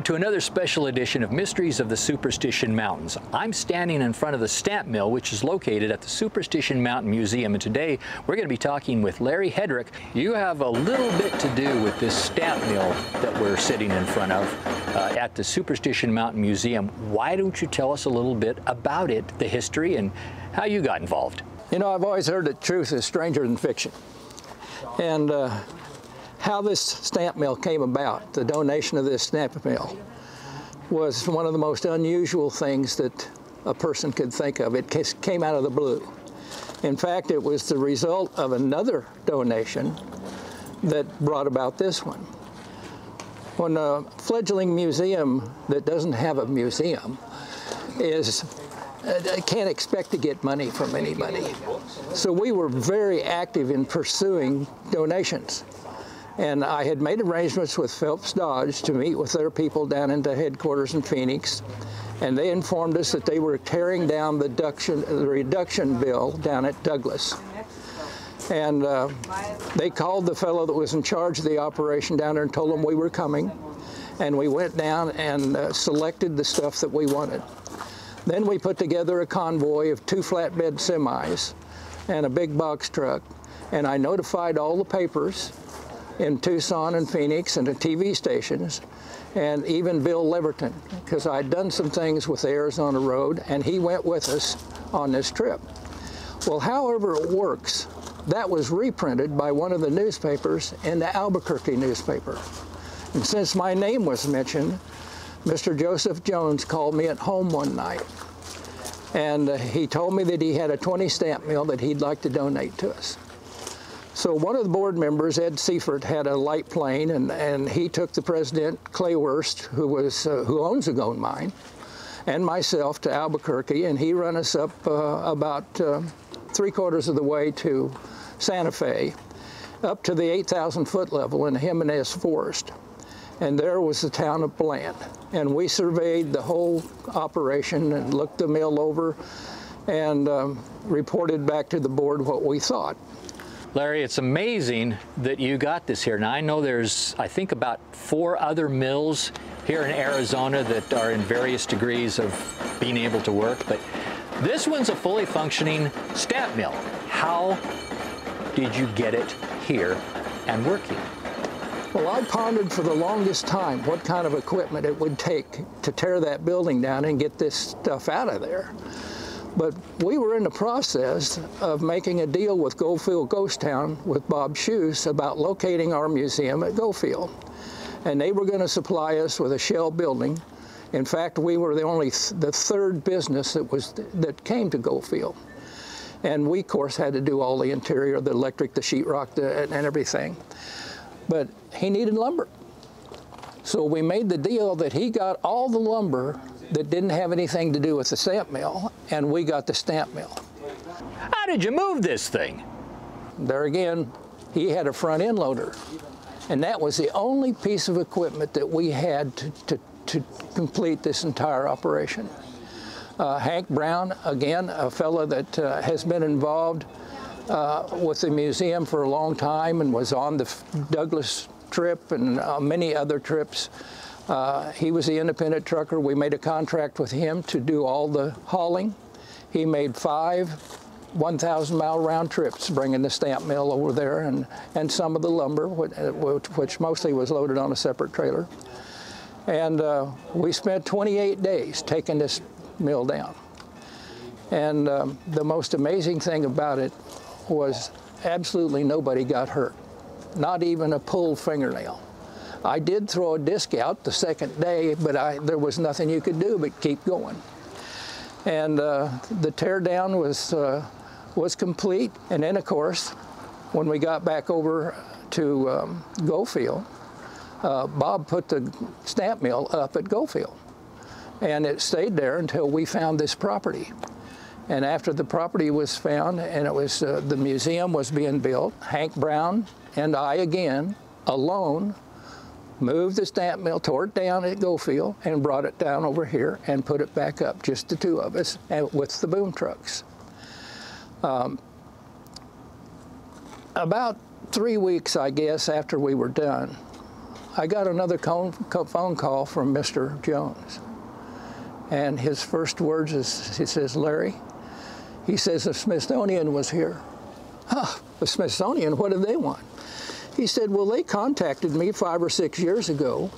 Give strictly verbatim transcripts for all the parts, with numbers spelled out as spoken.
Welcome to another special edition of Mysteries of the Superstition Mountains. I'm standing in front of the Stamp Mill, which is located at the Superstition Mountain Museum, and today we're going to be talking with Larry Hedrick. You have a little bit to do with this Stamp Mill that we're sitting in front of uh, at the Superstition Mountain Museum. Why don't you tell us a little bit about it, the history, and how you got involved? You know, I've always heard that truth is stranger than fiction. And uh, how this stamp mill came about, the donation of this stamp mill, was one of the most unusual things that a person could think of. It came out of the blue. In fact, it was the result of another donation that brought about this one. When a fledgling museum that doesn't have a museum is I can't expect to get money from anybody. So we were very active in pursuing donations. And I had made arrangements with Phelps Dodge to meet with their people down into headquarters in Phoenix. And they informed us that they were tearing down the reduction, the reduction bill down at Douglas. And uh, they called the fellow that was in charge of the operation down there and told him we were coming. And we went down and uh, selected the stuff that we wanted. Then we put together a convoy of two flatbed semis and a big box truck, and I notified all the papers in Tucson and Phoenix and the T V stations, and even Bill Leverton, because I'd done some things with the Arizona Road, and he went with us on this trip. Well, however it works, that was reprinted by one of the newspapers in the Albuquerque newspaper. And since my name was mentioned, Mister Joseph Jones called me at home one night, and uh, he told me that he had a twenty stamp mill that he'd like to donate to us. So one of the board members, Ed Seifert, had a light plane, and, and he took the president, Clay Wurst, who, was, uh, who owns the gold mine, and myself to Albuquerque, and he run us up uh, about uh, three quarters of the way to Santa Fe, up to the eight thousand foot level in the Jimenez Forest. And there was the town of Bland. And we surveyed the whole operation and looked the mill over and um, reported back to the board what we thought. Larry, it's amazing that you got this here. Now, I know there's, I think, about four other mills here in Arizona that are in various degrees of being able to work, but this one's a fully functioning stamp mill. How did you get it here and working? Well, I pondered for the longest time what kind of equipment it would take to tear that building down and get this stuff out of there. But we were in the process of making a deal with Goldfield Ghost Town with Bob Schuss about locating our museum at Goldfield. And they were going to supply us with a shell building. In fact, we were the only th the third business that, was th that came to Goldfield. And we, of course, had to do all the interior, the electric, the sheetrock, the, and everything. But he needed lumber. So we made the deal that he got all the lumber that didn't have anything to do with the stamp mill, and we got the stamp mill. How did you move this thing? There again, he had a front end loader, and that was the only piece of equipment that we had to, to, to complete this entire operation. Uh, Hank Brown, again, a fellow that uh, has been involved Uh, with the museum for a long time and was on the Douglas trip and uh, many other trips. Uh, he was the independent trucker. We made a contract with him to do all the hauling. He made five one thousand mile round trips bringing the stamp mill over there and, and some of the lumber, which, which mostly was loaded on a separate trailer. And uh, we spent twenty-eight days taking this mill down. And um, the most amazing thing about it was absolutely nobody got hurt, not even a pulled fingernail. I did throw a disc out the second day, but I, there was nothing you could do but keep going. And uh, the teardown was, uh, was complete. And then, of course, when we got back over to um, Goldfield, uh, Bob put the stamp mill up at Goldfield. And it stayed there until we found this property. And after the property was found and it was, uh, the museum was being built, Hank Brown and I again, alone, moved the stamp mill, tore it down at Goldfield and brought it down over here and put it back up, just the two of us, and with the boom trucks. Um, about three weeks, I guess, after we were done, I got another phone call from Mister Jones. And his first words is, he says, Larry, he says, the Smithsonian was here. Huh, the Smithsonian, what did they want? He said, well, they contacted me five or six years ago,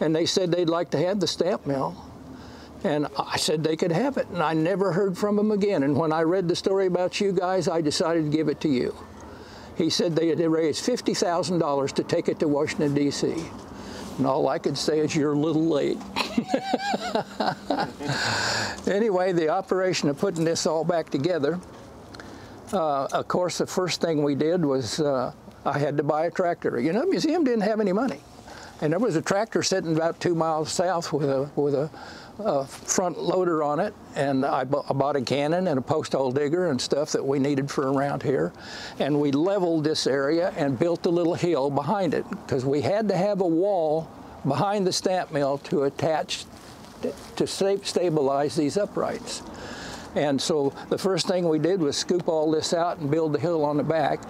and they said they'd like to have the stamp mill. And I said they could have it, and I never heard from them again. And when I read the story about you guys, I decided to give it to you. He said they had raised fifty thousand dollars to take it to Washington, D C And all I could say is, you're a little late. Anyway, the operation of putting this all back together, uh, of course, the first thing we did was uh, I had to buy a tractor. You know, the museum didn't have any money. And there was a tractor sitting about two miles south with a, with a uh, front loader on it. And I, bu I bought a cannon and a post hole digger and stuff that we needed for around here. And we leveled this area and built a little hill behind it, because we had to have a wall behind the stamp mill to attach, to sta stabilize these uprights. And so the first thing we did was scoop all this out and build the hill on the back.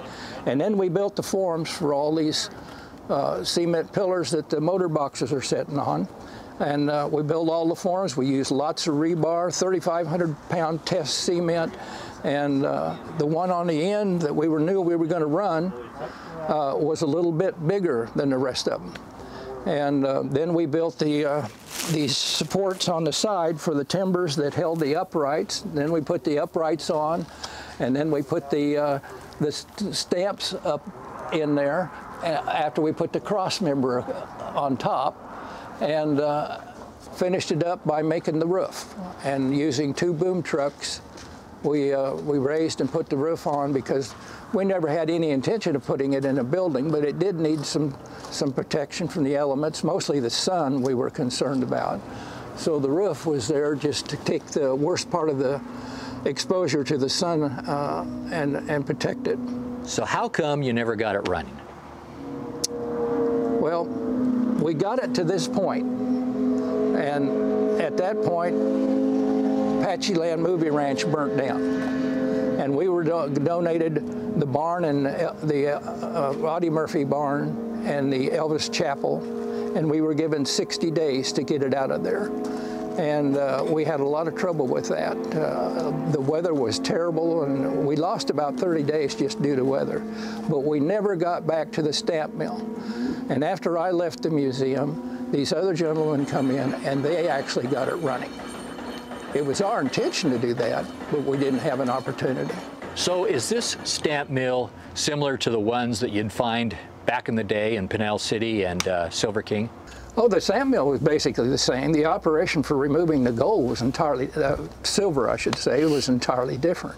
And then we built the forms for all these Uh, cement pillars that the motor boxes are sitting on. And uh, we built all the forms. We used lots of rebar, thirty-five hundred pound test cement. And uh, the one on the end that we were knew we were going to run uh, was a little bit bigger than the rest of them. And uh, then we built the, uh, these supports on the side for the timbers that held the uprights. And then we put the uprights on, and then we put the, uh, the st stamps up in there after we put the cross member on top, and uh, finished it up by making the roof. And using two boom trucks, we, uh, we raised and put the roof on, because we never had any intention of putting it in a building, but it did need some, some protection from the elements, mostly the sun we were concerned about. So the roof was there just to take the worst part of the exposure to the sun uh, and, and protect it. So how come you never got it running? Well, we got it to this point, and at that point, Apache Land Movie Ranch burnt down, and we were do donated the barn and the uh, uh, Audie Murphy barn and the Elvis Chapel, and we were given sixty days to get it out of there. And uh, we had a lot of trouble with that. Uh, the weather was terrible, and we lost about thirty days just due to weather. But we never got back to the stamp mill. And after I left the museum, these other gentlemen come in, and they actually got it running. It was our intention to do that, but we didn't have an opportunity. So is this stamp mill similar to the ones that you'd find back in the day in Pinal City and uh, Silver King? Oh, the stamp mill was basically the same. The operation for removing the gold was entirely, uh, silver I should say, was entirely different.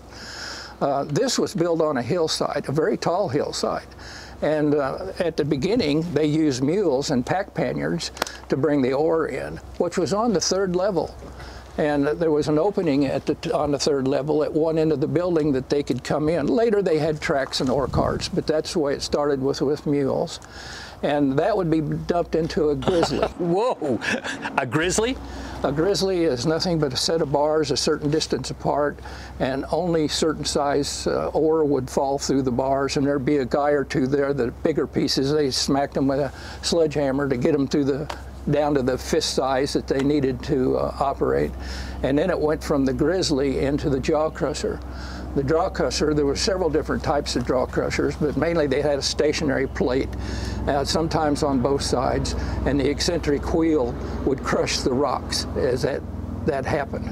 Uh, this was built on a hillside, a very tall hillside. And uh, at the beginning, they used mules and pack panniers to bring the ore in, which was on the third level. And there was an opening at the, on the third level at one end of the building that they could come in. Later they had tracks and ore carts, but that's the way it started with, with mules. And that would be dumped into a grizzly. Whoa, a grizzly? A grizzly is nothing but a set of bars a certain distance apart, and only certain size uh, ore would fall through the bars, and there'd be a guy or two there, the bigger pieces, they smacked them with a sledgehammer to get them through the, down to the fist size that they needed to uh, operate. And then it went from the grizzly into the jaw crusher. The jaw crusher, there were several different types of jaw crushers, but mainly they had a stationary plate, uh, sometimes on both sides, and the eccentric wheel would crush the rocks as that, that happened.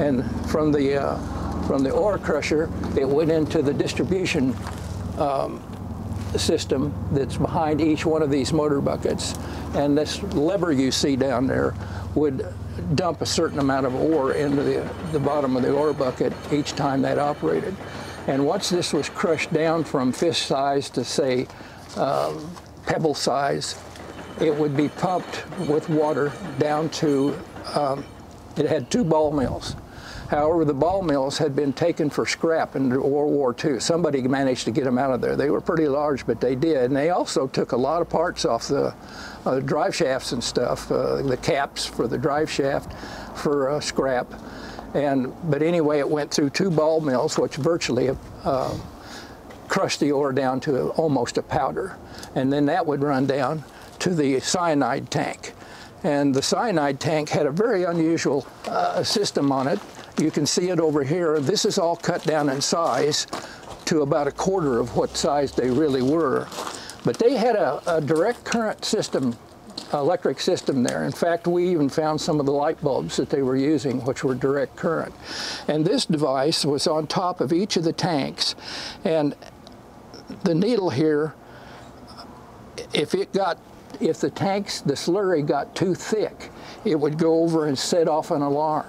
And from the, uh, from the ore crusher, it went into the distribution um, system that's behind each one of these motor buckets. And this lever you see down there would dump a certain amount of ore into the, the bottom of the ore bucket each time that operated. And once this was crushed down from fist size to, say, uh, pebble size, it would be pumped with water down to, um, it had two ball mills. However, the ball mills had been taken for scrap in World War Two. Somebody managed to get them out of there. They were pretty large, but they did. And they also took a lot of parts off the uh, drive shafts and stuff, uh, the caps for the drive shaft for uh, scrap. And, but anyway, it went through two ball mills, which virtually uh, crushed the ore down to almost a powder. And then that would run down to the cyanide tank. And the cyanide tank had a very unusual uh, system on it. You can see it over here. This is all cut down in size to about a quarter of what size they really were. But they had a, a direct current system, electric system there. In fact, we even found some of the light bulbs that they were using, which were direct current. And this device was on top of each of the tanks. And the needle here, if it got, if the tanks, the slurry got too thick, it would go over and set off an alarm.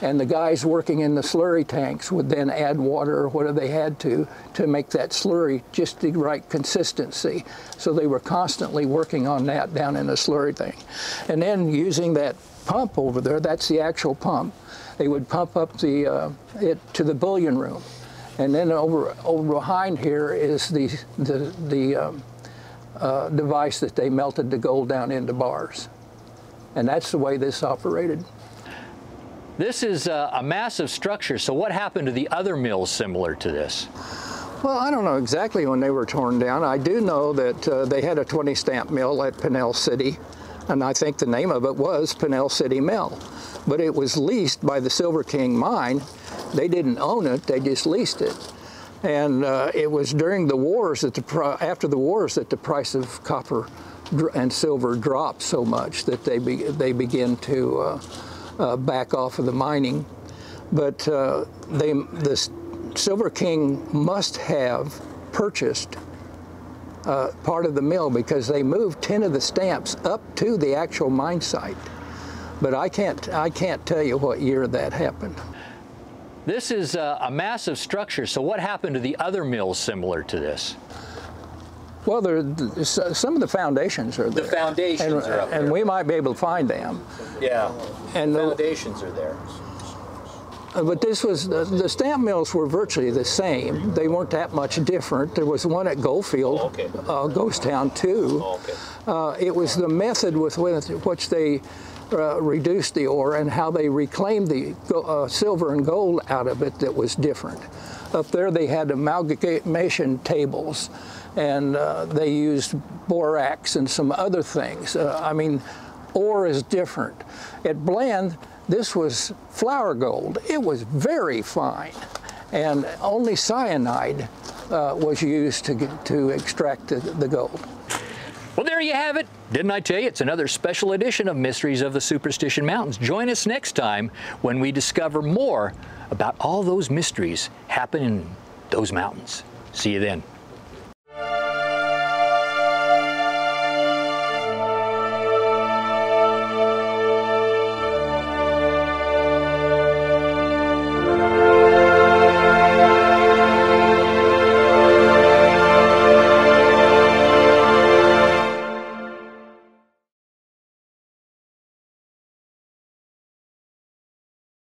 And the guys working in the slurry tanks would then add water or whatever they had to to make that slurry just the right consistency. So they were constantly working on that down in the slurry thing. And then using that pump over there, that's the actual pump, they would pump up the, uh, it to the bullion room. And then over, over behind here is the, the, the um, uh, device that they melted the gold down into bars. And that's the way this operated. This is a, a massive structure, so what happened to the other mills similar to this? Well, I don't know exactly when they were torn down. I do know that uh, they had a twenty stamp mill at Pinal City, and I think the name of it was Pinal City Mill. But it was leased by the Silver King Mine. They didn't own it, they just leased it. And uh, it was during the wars, that the after the wars, that the price of copper and silver dropped so much that they, be they began to uh, Uh, back off of the mining. But uh, they, the Silver King must have purchased uh, part of the mill, because they moved ten of the stamps up to the actual mine site. But I can't, I can't tell you what year that happened. This is a, a massive structure, so what happened to the other mills similar to this? Well, there, some of the foundations are there. The foundations and, are up there. And we might be able to find them. Yeah, and the foundations are there. But this was, the, the stamp mills were virtually the same. They weren't that much different. There was one at Goldfield, oh, okay. uh, Ghost Town, too. Oh, okay. uh, it was the method with which they uh, reduced the ore and how they reclaimed the uh, silver and gold out of it that was different. Up there they had amalgamation tables, and uh, they used borax and some other things. Uh, I mean, ore is different. At Bland, this was flour gold. It was very fine, and only cyanide uh, was used to, get, to extract the, the gold. Well, there you have it. Didn't I tell you, it's another special edition of Mysteries of the Superstition Mountains. Join us next time when we discover more about all those mysteries happening in those mountains. See you then.